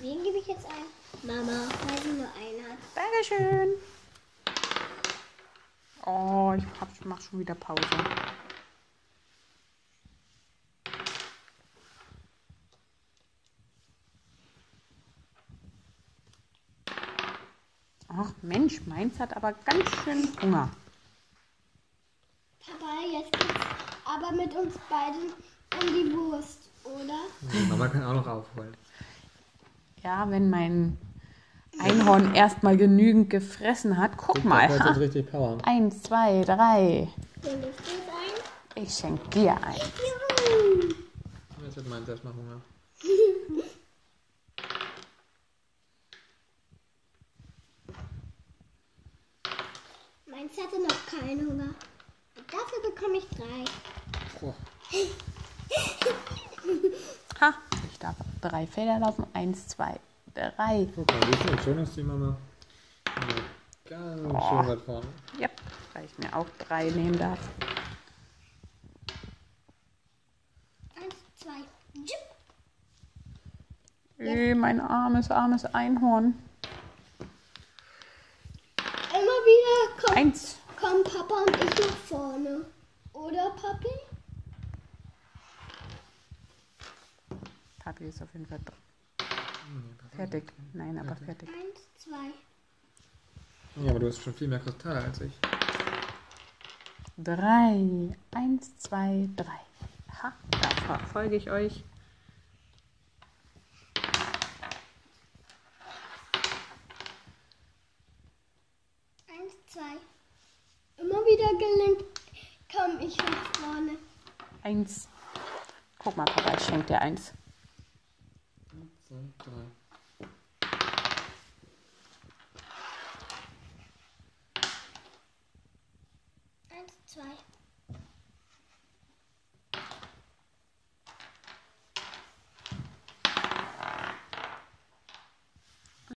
wen gebe ich jetzt ein? Mama, weil sie nur einen hat. Dankeschön. Oh, ich mache schon wieder Pause. Ach Mensch, meins hat aber ganz schön Hunger. Papa, jetzt geht's aber mit uns beiden um die Wurst, oder? Nee, Mama kann auch noch aufholen. Ja, wenn mein Einhorn erstmal genügend gefressen hat. Guck mal. Ha. 1, 2, 3. Ich schenke dir ein. Jetzt wird meins erstmal Hunger. Meins hatte noch keinen Hunger. Und dafür bekomme ich 3. Oh. Ha, ich darf 3 Felder laufen. 1, 2, 3. Guck mal, wie viel schön ist die Mama. Ganz schön weit vorne. Ja, weil ich mir auch 3 nehmen darf. 1, 2. Ey, mein armes Einhorn. Immer wieder kommen Papa und ich nach vorne. Oder, Papi? Papi ist auf jeden Fall fertig. Nein, aber fertig. 1, 2. Ja, aber du hast schon viel mehr Kristalle als ich. 3. 1, 2, 3. Ha, da folge ich euch. Immer wieder gelingt. Komm, ich nach vorne. 1. Guck mal, Papa, ich schenke dir 1. 1, 2, 3.